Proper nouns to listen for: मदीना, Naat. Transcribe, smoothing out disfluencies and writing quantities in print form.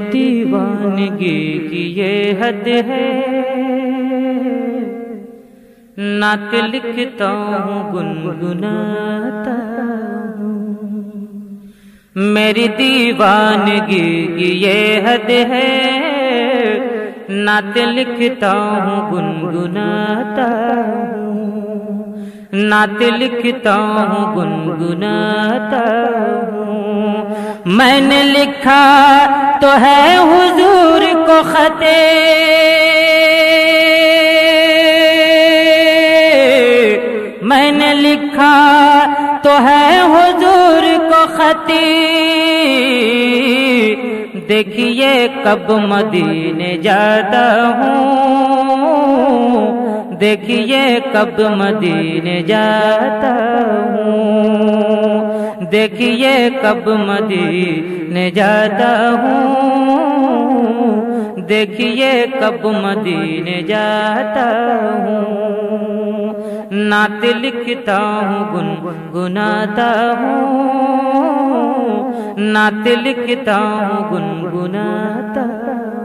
दीवानगी की ये हद है, नात लिखता हूँ गुनगुनाता हूँ। मेरी दीवानगी की ये हद है, नात लिखता हूँ गुनगुनाता हूँ। नात लिखता हूँ गुनगुनाता हूँ। मैंने लिखा तो है हुजूर को खते, मैंने लिखा तो है हुजूर को खते। देखिए कब मदीने जाता हूँ, देखिए कब मदीने जाता हूँ, देखिए कब मदीने जाता हूँ, देखिए कब मदीने जाता हूँ। नात लिखता हूँ गुनगुनाता हूँ, नात लिखता हूँ गुनगुनाता।